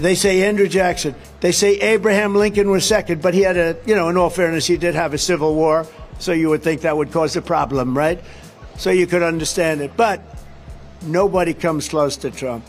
They say Andrew Jackson. They say Abraham Lincoln was second, but he had a, you know, in all fairness, he did have a civil war. So you would think that would cause a problem, right? So you could understand it. But nobody comes close to Trump.